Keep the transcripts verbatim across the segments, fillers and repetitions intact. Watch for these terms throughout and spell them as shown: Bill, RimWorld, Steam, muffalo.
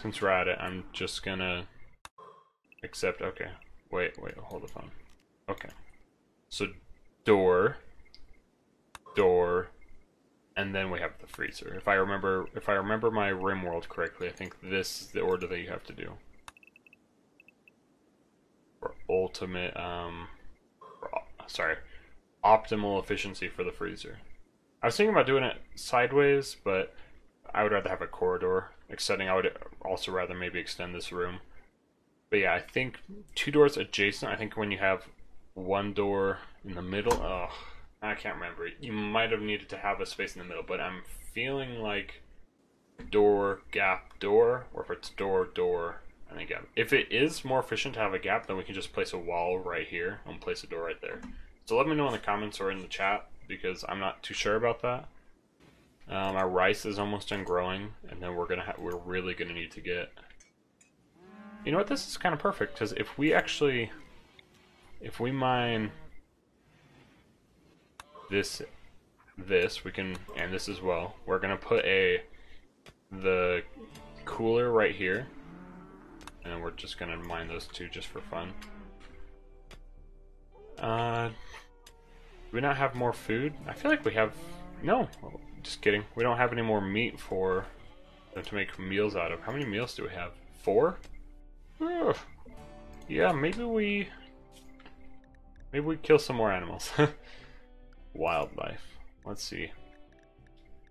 Since we're at it, I'm just gonna accept. Okay. Wait, wait, hold the phone. Okay. So door, door, and then we have the freezer. If I remember, if I remember my RimWorld correctly, I think this is the order that you have to do. For ultimate, um, for, sorry, optimal efficiency for the freezer. I was thinking about doing it sideways, but I would rather have a corridor extending. I would also rather maybe extend this room. But yeah, I think two doors adjacent. I think when you have one door in the middle, oh, I can't remember. You might have needed to have a space in the middle, but I'm feeling like door, gap, door, or if it's door, door, and a gap. If it is more efficient to have a gap, then we can just place a wall right here and place a door right there. So let me know in the comments or in the chat, because I'm not too sure about that. Um, our rice is almost done growing, and then we're gonna ha we're really gonna need to get. You know what? This is kind of perfect, because if we actually, if we mine this, this we can, and this as well. We're gonna put a the cooler right here, and we're just gonna mine those two just for fun. Uh, do we not have more food? I feel like we have. No. Just kidding. We don't have any more meat for to make meals out of. How many meals do we have? Four? Ugh. Yeah, maybe we maybe we kill some more animals. Wildlife. Let's see.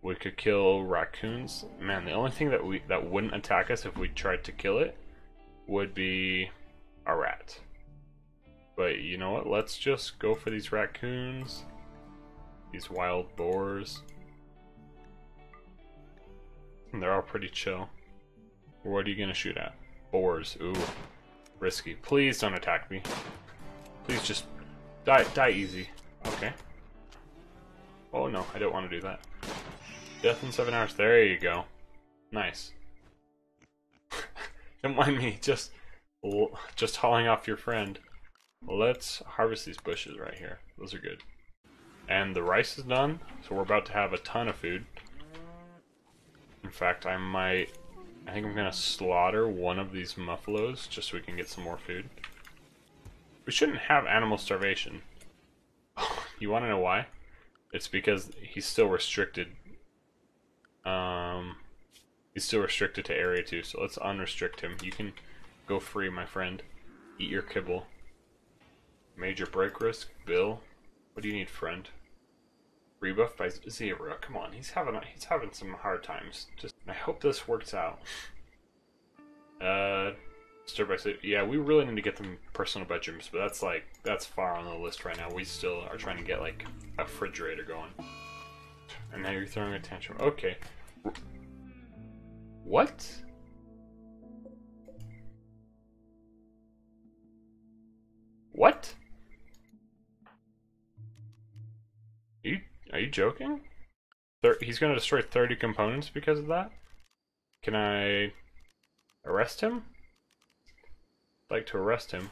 We could kill raccoons. Man, the only thing that we that wouldn't attack us if we tried to kill it would be a rat. But you know what? Let's just go for these raccoons. These wild boars. They're all pretty chill. What are you gonna shoot at? Boars. Ooh, risky. Please don't attack me. Please just die. Die easy. Okay. Oh no, I don't want to do that. Death in seven hours. There you go. Nice. Don't mind me. Just, just hauling off your friend. Let's harvest these bushes right here. Those are good. And the rice is done, so we're about to have a ton of food. In fact, I might, I think I'm gonna slaughter one of these muffalos just so we can get some more food. We shouldn't have animal starvation. You wanna know why? It's because he's still restricted. Um, he's still restricted to area two, so let's unrestrict him. You can go free, my friend. Eat your kibble. Major break risk, Bill. What do you need, friend? Rebuff by zero. Come on, he's having a, he's having some hard times. Just I hope this works out. Uh, stir by sleep. Yeah, we really need to get them personal bedrooms, but that's like that's far on the list right now. We still are trying to get like a refrigerator going. And now you're throwing a tantrum. Okay. What? What? Are you, are you joking? Thir he's going to destroy thirty components because of that? Can I arrest him? I'd like to arrest him.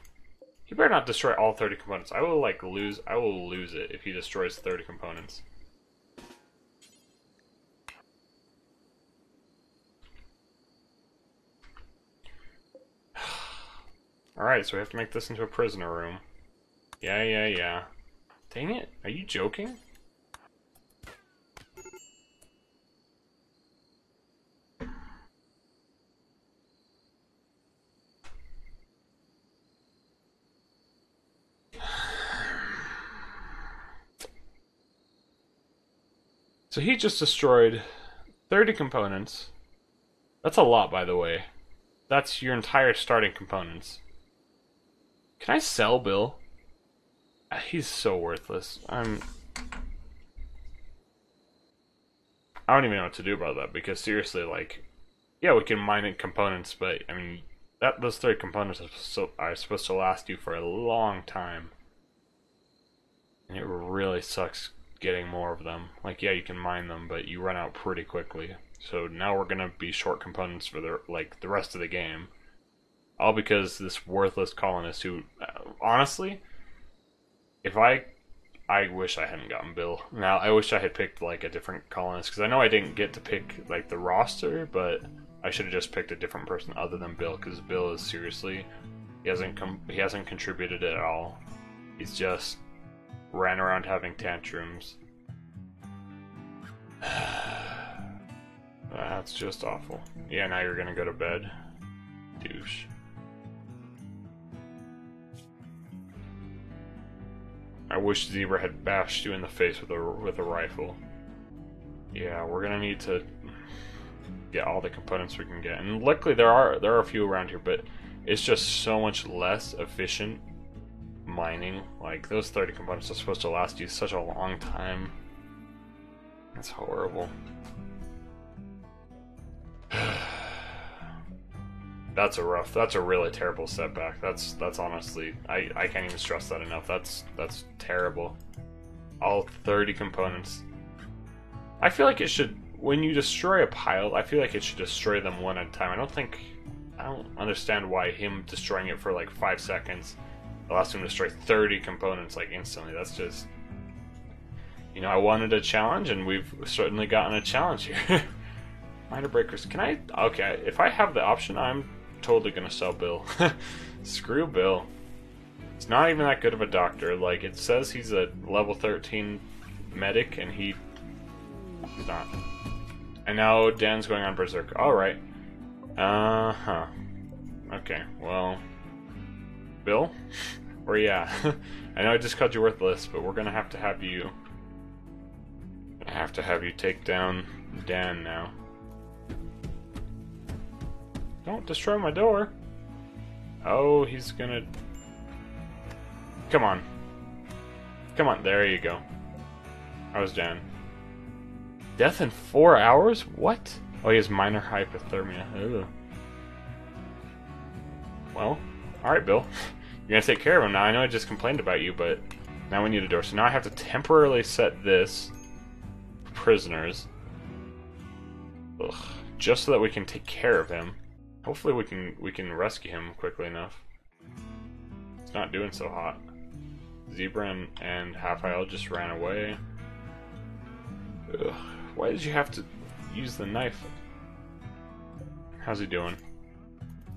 He better not destroy all thirty components. I will like lose. I will lose it if he destroys thirty components. All right, so we have to make this into a prisoner room. Yeah, yeah, yeah. Dang it! Are you joking? So he just destroyed thirty components. That's a lot, by the way. That's your entire starting components. Can I sell Bill? He's so worthless. I'm... I don't even know what to do about that, because seriously, like... Yeah, we can mine in components, but, I mean... that those three components are, so, are supposed to last you for a long time. And it really sucks getting more of them. Like, yeah, you can mine them, but you run out pretty quickly. So now we're gonna be short components for the like the rest of the game, all because this worthless colonist who, honestly, if I I wish I hadn't gotten Bill. Now I wish I had picked like a different colonist, because I know I didn't get to pick like the roster, but I should have just picked a different person other than Bill, because Bill is seriously, he hasn't com he hasn't contributed at all. He's just ran around having tantrums. That's just awful. Yeah, now you're gonna go to bed. Douche. I wish Zebra had bashed you in the face with a with a rifle. Yeah, we're gonna need to get all the components we can get, and luckily there are there are a few around here, but it's just so much less efficient mining. Like, those thirty components are supposed to last you such a long time. That's horrible. That's a rough, that's a really terrible setback. That's, that's honestly, I, I can't even stress that enough. That's, that's terrible. All thirty components. I feel like it should, when you destroy a pile, I feel like it should destroy them one at a time. I don't think, I don't understand why him destroying it for like five seconds allows him to destroy thirty components like instantly. That's just, you know, I wanted a challenge and we've certainly gotten a challenge here. Miner breakers, can I, okay, if I have the option, I'm totally gonna sell Bill. Screw Bill. It's not even that good of a doctor. Like, it says he's a level thirteen medic, and he is not. And now Dan's going on berserk. All right. Uh huh. Okay. Well, Bill, where you at? I know I just called you worthless, but we're gonna have to have you. I have to have you take down Dan now. Don't destroy my door. Oh, he's gonna... Come on. Come on, there you go. I was down. Death in four hours? What? Oh, he has minor hypothermia. Ew. Well, alright, Bill. You're gonna take care of him now. I know I just complained about you, but now we need a door. So now I have to temporarily set this for prisoners. Ugh. Just so that we can take care of him. Hopefully we can we can rescue him quickly enough. It's not doing so hot. Zebra and, and Half-Hile just ran away. Ugh, why did you have to use the knife? How's he doing?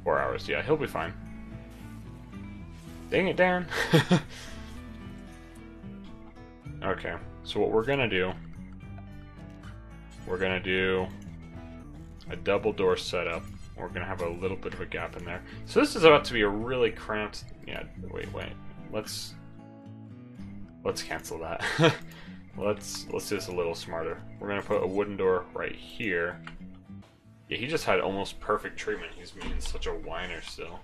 Four hours. Yeah, he'll be fine. Dang it, Dan. Okay, so what we're gonna do? We're gonna do a double door setup. We're gonna have a little bit of a gap in there. So this is about to be a really cramped, yeah, wait, wait. Let's let's cancel that. let's let's do this a little smarter. We're gonna put a wooden door right here. Yeah, he just had almost perfect treatment. He's being such a whiner still.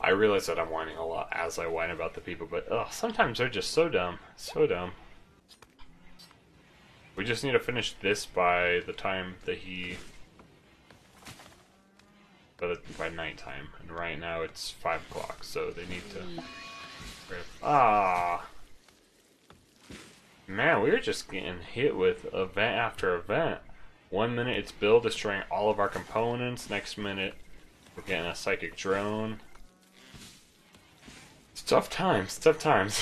I realize that I'm whining a lot as I whine about the people, but ugh, sometimes they're just so dumb. So dumb. We just need to finish this by the time that he... But by nighttime, and right now it's five o'clock, so they need to. Ah, man, we were just getting hit with event after event. One minute it's Bill destroying all of our components. Next minute we're getting a psychic drone. It's tough times. Tough times.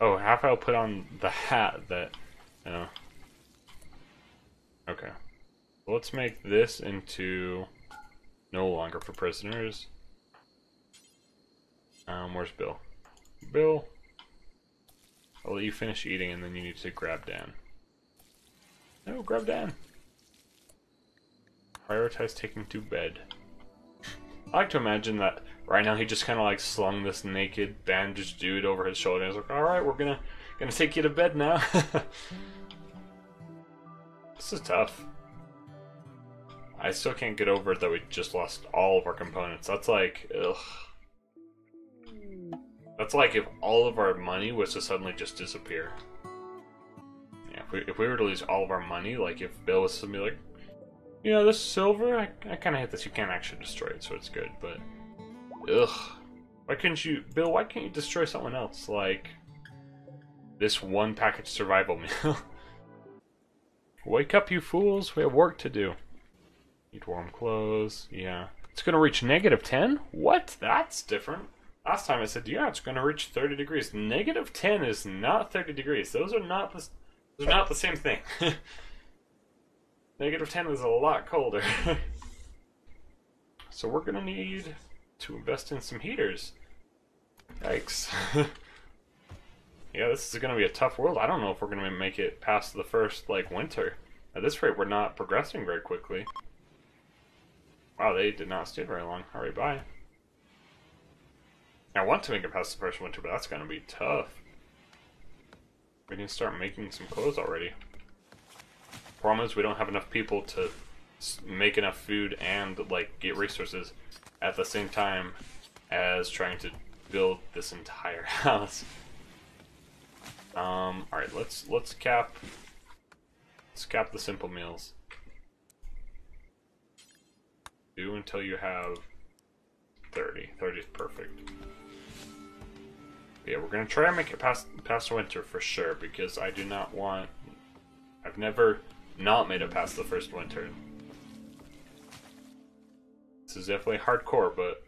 Oh, Half-Hile put on the hat that. You know. Okay. Let's make this into no longer for prisoners. Um, where's Bill? Bill, I'll let you finish eating, and then you need to grab Dan. No, grab Dan. Prioritize taking to bed. I like to imagine that right now he just kind of like slung this naked bandaged dude over his shoulder. And he's like, "All right, we're gonna gonna take you to bed now." This is tough. I still can't get over it that we just lost all of our components. That's like, ugh. That's like if all of our money was to suddenly just disappear. Yeah, if we, if we were to lose all of our money, like if Bill was to be like, you know, this silver, I, I kind of hate this. You can't actually destroy it, so it's good, but ugh. Why couldn't you, Bill, why can't you destroy someone else? Like, this one package survival meal. Wake up, you fools. We have work to do. Need warm clothes, yeah. It's gonna reach negative ten? What? That's different. Last time I said, yeah, it's gonna reach thirty degrees. Negative ten is not thirty degrees. Those are not the, those are not the same thing. negative ten is a lot colder. So we're gonna need to invest in some heaters. Yikes. Yeah, this is gonna be a tough world. I don't know if we're gonna make it past the first, like, winter. At this rate, we're not progressing very quickly. Wow, they did not stay very long. Alright, bye. I want to make it past the first winter, but that's gonna be tough. We need to start making some clothes already. Problem is, we don't have enough people to make enough food and, like, get resources at the same time as trying to build this entire house. Um, alright, let's, let's cap, let's cap the simple meals. Do until you have thirty. thirty is perfect. Yeah, we're gonna try and make it past, past winter for sure, because I do not want, I've never not made it past the first winter. This is definitely hardcore, but